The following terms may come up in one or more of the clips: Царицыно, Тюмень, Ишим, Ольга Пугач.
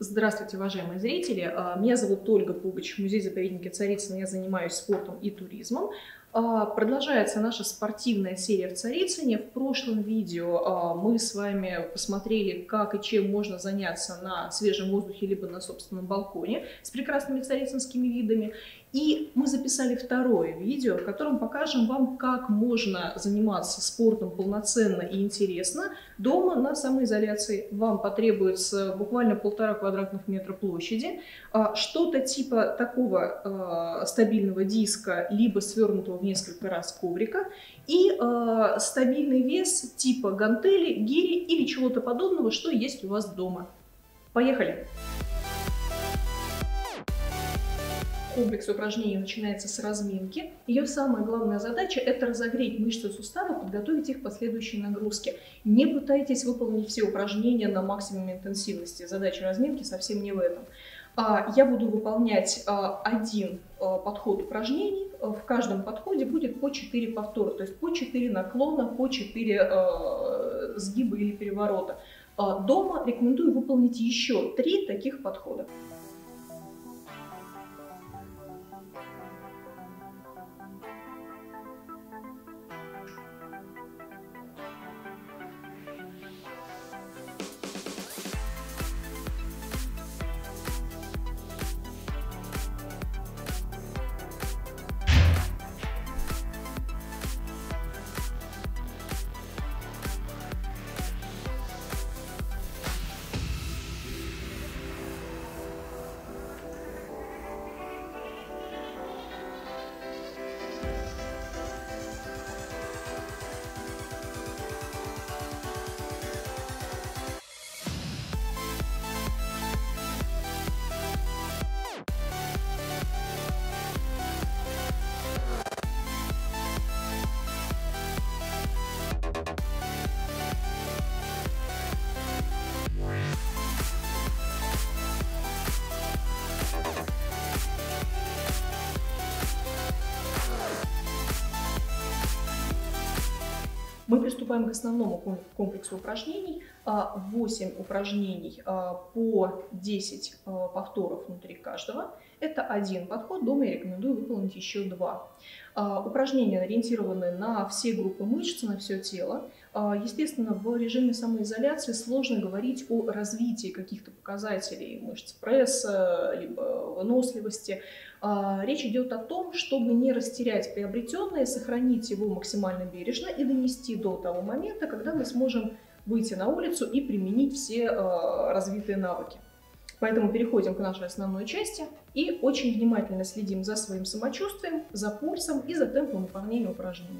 Здравствуйте, уважаемые зрители! Меня зовут Ольга Пугач, музей-заповедники Царицыно. Я занимаюсь спортом и туризмом. Продолжается наша спортивная серия в Царицыне. В прошлом видео мы с вами посмотрели, как и чем можно заняться на свежем воздухе либо на собственном балконе с прекрасными царицынскими видами. И мы записали второе видео, в котором покажем вам, как можно заниматься спортом полноценно и интересно дома на самоизоляции. Вам потребуется буквально 1,5 квадратных метра площади, что-то типа такого стабильного диска, либо свернутого в несколько раз коврика, и стабильный вес типа гантели, гири или чего-то подобного, что есть у вас дома. Поехали! Комплекс упражнений начинается с разминки. Ее самая главная задача – это разогреть мышцы сустава, подготовить их к последующей нагрузке. Не пытайтесь выполнить все упражнения на максимуме интенсивности. Задача разминки совсем не в этом. Я буду выполнять один подход упражнений. В каждом подходе будет по 4 повтора, то есть по 4 наклона, по 4 сгиба или переворота. Дома рекомендую выполнить еще 3 таких подхода. Мы приступаем к основному комплексу упражнений. 8 упражнений по 10 повторов внутри каждого. Это один подход, дома я рекомендую выполнить еще 2. Упражнения ориентированы на все группы мышц, на все тело. Естественно, в режиме самоизоляции сложно говорить о развитии каких-то показателей мышц пресса, либо выносливости. Речь идет о том, чтобы не растерять приобретенное, сохранить его максимально бережно и донести до того момента, когда мы сможем выйти на улицу и применить все развитые навыки. Поэтому переходим к нашей основной части и очень внимательно следим за своим самочувствием, за пульсом и за темпом выполнения упражнений.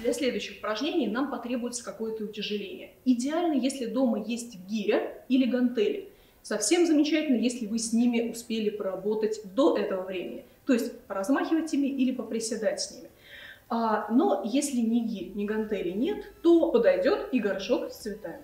Для следующих упражнений нам потребуется какое-то утяжеление. Идеально, если дома есть гиря или гантели. Совсем замечательно, если вы с ними успели поработать до этого времени. То есть поразмахивать ими или поприседать с ними. Но если ни гирь, ни гантели нет, то подойдет и горшок с цветами.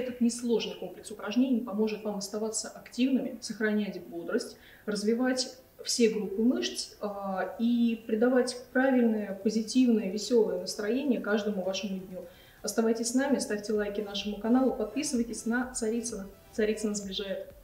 Этот несложный комплекс упражнений поможет вам оставаться активными, сохранять бодрость, развивать все группы мышц и придавать правильное, позитивное, веселое настроение каждому вашему дню. Оставайтесь с нами, ставьте лайки нашему каналу, подписывайтесь на Царицыно. Царицыно сближает.